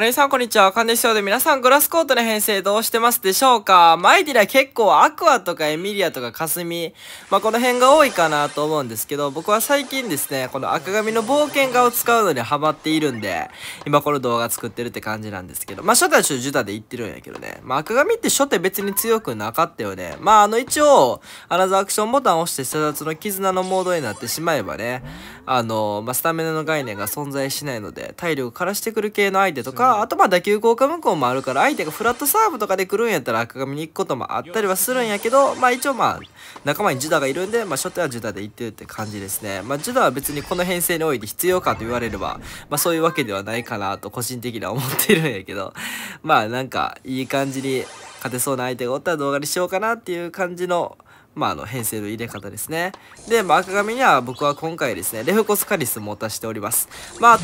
カレイさんこんにちは、カンデショウで皆さんグラスコートの編成どうしてますでしょうか。マイディラ結構アクアとかエミリアとかカスミ、この辺が多いかなと思うんですけど、僕は最近ですね、この赤髪の冒険家を使うのにハマっているんで、今この動画作ってるって感じなんですけど、初手はちょっとジュタで言ってるんやけどね。赤髪って初手別に強くなかったよね。一応、アナザーアクションボタンを押して下達の絆のモードになってしまえばね、スタミナの概念が存在しないので、体力からしてくる系の相手とか、あと打球効果無効もあるから、相手がフラットサーブとかで来るんやったら赤髪に行くこともあったりはするんやけど、一応仲間にジュダがいるんで、初手はジュダで行ってるって感じですね。ジュダは別にこの編成において必要かと言われれば、そういうわけではないかなと個人的には思ってるんやけど、なんかいい感じに勝てそうな相手がおったら動画にしようかなっていう感じの、編成の入れ方ですね。で、赤髪には僕は今回ですね、レフコスカリスも足しております。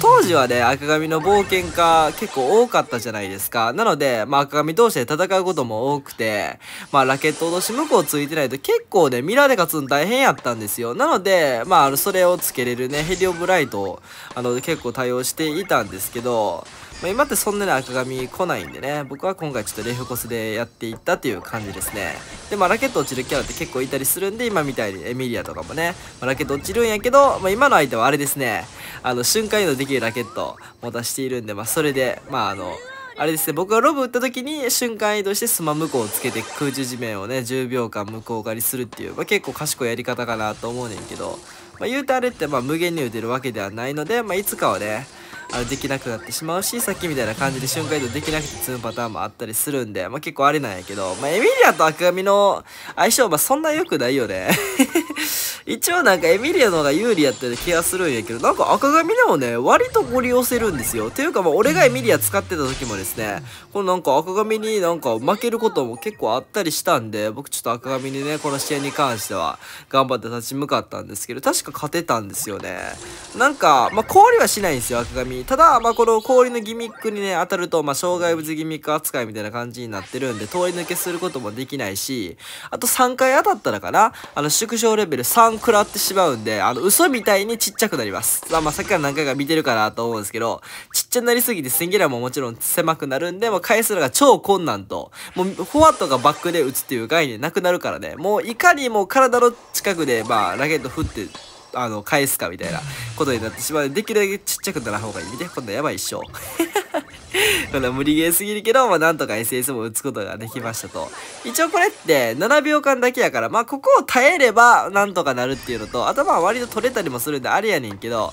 当時はね、赤髪の冒険家結構多かったじゃないですか。なので、赤髪同士で戦うことも多くて、ラケット落とし無効ついてないと結構ね、ミラーで勝つの大変やったんですよ。なので、それをつけれるね、ヘリオブライトを、結構対応していたんですけど、今ってそんなに赤髪来ないんでね、僕は今回ちょっとレフコスでやっていったという感じですね。で、ラケット落ちるキャラって結構いたりするんで、今みたいにエミリアとかもね、ラケット落ちるんやけど、今の相手はあれですね、瞬間移動できるラケットを持たしているんで、それで、あれですね、僕がロブ打った時に瞬間移動してスマ無効をつけて空中地面をね、10秒間無効狩りするっていう、結構賢いやり方かなと思うねんけど、言うてあれって無限に打てるわけではないので、いつかはね、できなくなってしまうし、さっきみたいな感じで瞬間移動できなくて積むパターンもあったりするんで、結構あれなんやけど、エミリアと赤髪の相性、そんな良くないよね。一応エミリアの方が有利やったような気がするんやけど、赤髪でもね、割とご利用せるんですよ。ていうか俺がエミリア使ってた時もですね、この赤髪に負けることも結構あったりしたんで、僕ちょっと赤髪にね、この試合に関しては頑張って立ち向かったんですけど、確か勝てたんですよね。氷はしないんですよ、赤髪。ただ、この氷のギミックにね、当たると、障害物ギミック扱いみたいな感じになってるんで、通り抜けすることもできないし、あと3回当たったらかな、縮小レベル3食らってしまうんで、嘘みたいにちっちゃくなります。さっきから何回か見てるかなと思うんですけど、ちっちゃになりすぎて戦技量ももちろん狭くなるんで、返すのが超困難と、フォアとかバックで打つっていう概念なくなるからね、いかに体の近くで、ラケット振って、返すかみたいなことになってしまう。できるだけちっちゃくなら方がいい。見て、こんなやばいっしょ。こんな無理ゲーすぎるけど、なんとか SS も打つことができましたと。一応これって7秒間だけやから、ここを耐えればなんとかなるっていうのと、あと割と取れたりもするんであれやねんけど、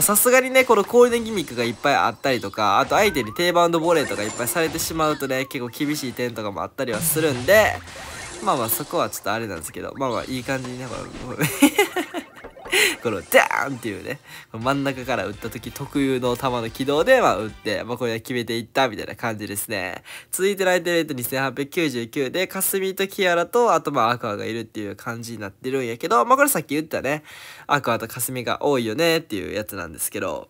さすがにね、この氷のギミックがいっぱいあったりとか、あと相手に低バウンドボレーとかいっぱいされてしまうとね、結構厳しい点とかもあったりはするんで、そこはちょっとあれなんですけど、いい感じにね、このダーンっていうね、真ん中から打った時特有の球の軌道で打って、これは決めていったみたいな感じですね。続いてライトレート2899で、カスミとキアラと、あとアクアがいるっていう感じになってるんやけど、これさっき言ったね、アクアとカスミが多いよねっていうやつなんですけど、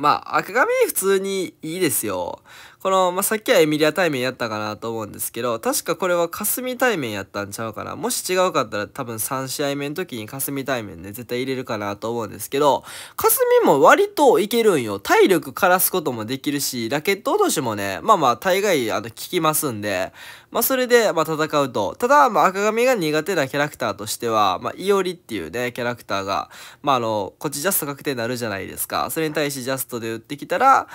赤髪普通にいいですよ。この、さっきはエミリア対面やったかなと思うんですけど、確かこれはカスミ対面やったんちゃうかな。もし違うかったら多分3試合目の時にカスミ対面で絶対入れるかなと思うんですけど、カスミも割といけるんよ。体力枯らすこともできるし、ラケット落としもね、大概効きますんで、それで戦うと。ただ、赤髪が苦手なキャラクターとしては、イオリっていうね、キャラクターが、こっちジャスト確定になるじゃないですか。それに対しジャストで打ってきたら、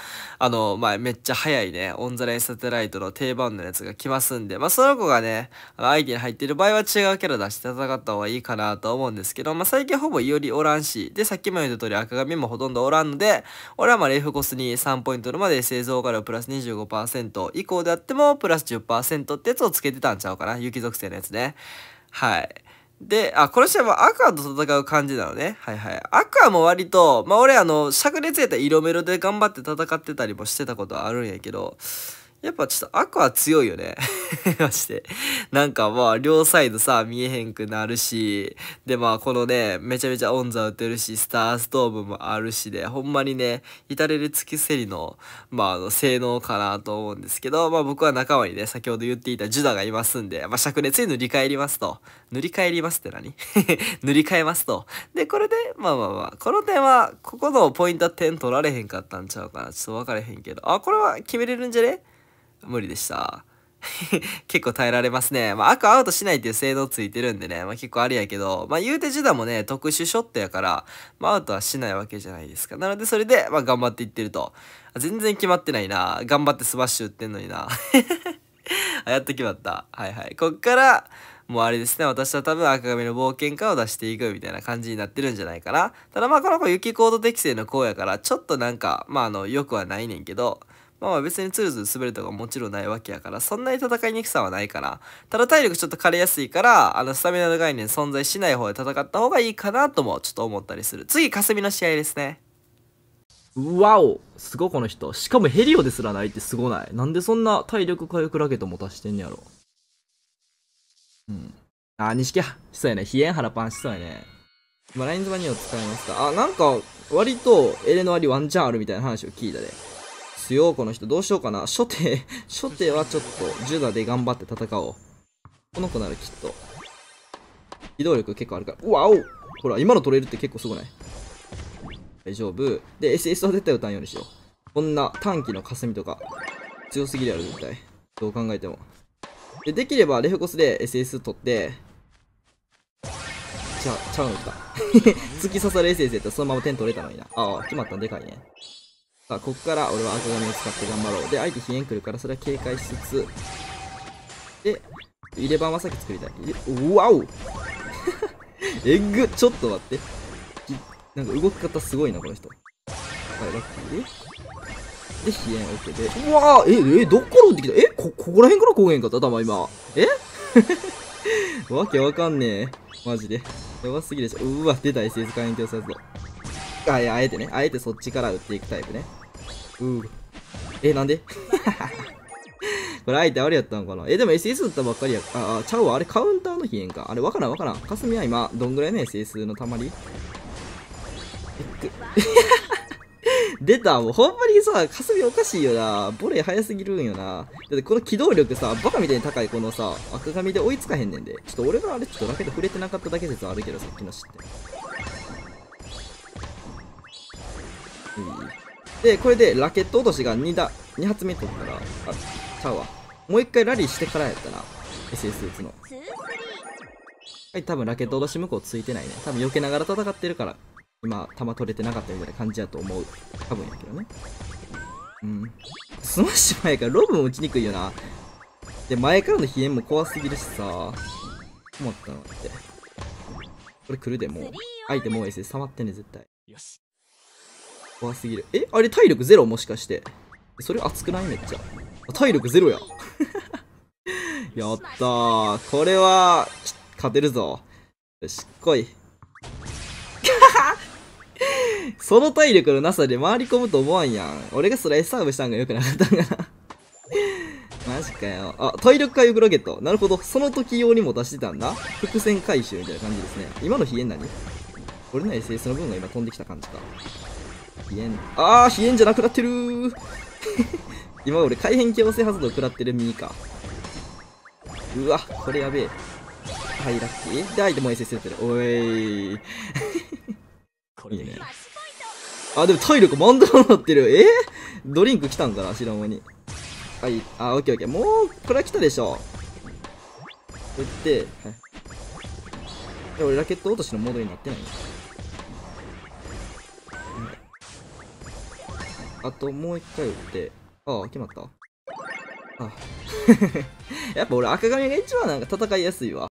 めっちゃ速いね、オンザラインサテライトの定番のやつが来ますんで、その子がね、相手に入ってる場合は違うキャラ出して戦った方がいいかなと思うんですけど、最近ほぼイオリおらんし、で、さっきも言った通り赤髪もほとんどおらんので、俺はレフコスに3ポイントまで製造化量プラス 25% 以降であってもプラス 10% ってやつをつけてたんちゃうかな、雪属性のやつね。はい。で、この試合はアクアと戦う感じなのね。アクアも割と、俺灼熱やったら色メロで頑張って戦ってたりもしてたことはあるんやけど、やっぱちょっと赤は強いよね。まして。なんかまあ両サイドさ見えへんくなるし、でまあこのね、めちゃめちゃオンザ打てるし、スターストーブもあるしで、ほんまにね、至れる尽きせりの、まあ性能かなと思うんですけど、まあ僕は仲間にね、先ほど言っていたジュダがいますんで、まあ灼熱に塗り替えりますと。塗り替えりますって何塗り替えますと。で、これで、まあまあまあ、この点は、ここのポイントは点取られへんかったんちゃうかな。ちょっと分かれへんけど。あ、これは決めれるんじゃね？無理でした。結構耐えられますね。まあ、赤アウトしないっていう性能ついてるんでね、まあ、結構ありやけど、まあ、言うてジュダもね、特殊ショットやから、まあ、アウトはしないわけじゃないですか。なので、それで、まあ、頑張っていってると。全然決まってないな。頑張ってスマッシュ打ってんのにな。あ、やっと決まった。はいはい。こっから、もうあれですね、私は多分赤髪の冒険家を出していくみたいな感じになってるんじゃないかな。ただまあ、この子雪高度適正の子やから、ちょっとなんか、まあ、良くはないねんけど、まあ別にツルツル滑るとかもちろんないわけやから、そんなに戦いにくさはないかな。ただ体力ちょっと枯れやすいから、スタミナの概念存在しない方で戦った方がいいかなともちょっと思ったりする。次、カスミの試合ですね。わおすごいこの人。しかもヘリオですらないってすごない。なんでそんな体力回復ラケット持たしてんねやろ。うん。あ、錦や。しそうやね。冷えん腹パンしそうやね。今、ラインズマニアを使いますか。あ、なんか、割とエレの割ワンチャンあるみたいな話を聞いたで。強この人どうしようかな。初手はちょっとジュダで頑張って戦おう。この子ならきっと機動力結構あるから。うわおほら今の取れるって結構すごない？大丈夫で SS は絶対打たんようにしよう。こんな短期の霞とか強すぎるやろ絶対。どう考えてもで、できればレフコスで SS 取ってちゃうのきた突き刺さる SS やったらそのまま点取れたのにな。ああ決まったんでかいね。さあここから俺は赤髪を使って頑張ろう。で、相手、飛燕来るからそれは警戒しつつ。で、入れ番は先作りたい。うわおえぐっちょっと待って。なんか動き方すごいな、この人。はい、ラッキーで、飛燕 OK で。うわーどっから打ってきた？ここら辺から来へんかった頭今。わけわかんねえ。マジで。やばすぎでしょ。うわ、出た SS 会員強さやつだ。あえてね、あえてそっちから打っていくタイプね。なんでこれ相手あれやったのかな。でも SS 打ったばっかりや。あ、ちゃうわ。あれカウンターの飛燕か。あれ、わからん。かすみは今、どんぐらいの SS のたまり出た。もうほんまにさ、かすみおかしいよな。ボレー早すぎるんよな。だってこの機動力さ、バカみたいに高いこのさ、赤髪で追いつかへんねんで。ちょっと俺があれ、ちょっとラケット触れてなかっただけ説あるけど、さっきの知って。で、これでラケット落としが2発目取ったら、ちゃうわ。もう一回ラリーしてからやったな。SS 打つの。はい、多分ラケット落とし向こうついてないね。多分避けながら戦ってるから、今、弾取れてなかったみたいな感じやと思う。多分やけどね。スマッシュ前からロブも打ちにくいよな。で、前からの飛燕も怖すぎるしさ。困ったなって。これ来るでもう。相手もう SS 溜まってんね、絶対。怖すぎる。あれ体力ゼロもしかして。それ熱くないめっちゃ。体力ゼロや。やったー。これは、勝てるぞ。よし、来い。その体力のなさで回り込むと思わんやん。俺がスライスサーブしたんが良くなかったんかな。マジかよ。あ、体力回復ラケット。なるほど。その時用にも出してたんだ。伏線回収みたいな感じですね。今の飛燕何？俺の SS の分が今飛んできた感じか。飛燕じゃなくなってるー今俺改変強制発動食らってるミーか。うわこれやべえ。はいラッキーで相手も SS 打ってる。おいこれいいね。でも体力満タンになってる。ドリンク来たんかな知らん間に。はいオッケーオッケー。もうこれは来たでしょ。打って、俺ラケット落としのモードになってない。あともう一回打って。決まった。やっぱ俺赤髪が一番なんか戦いやすいわ。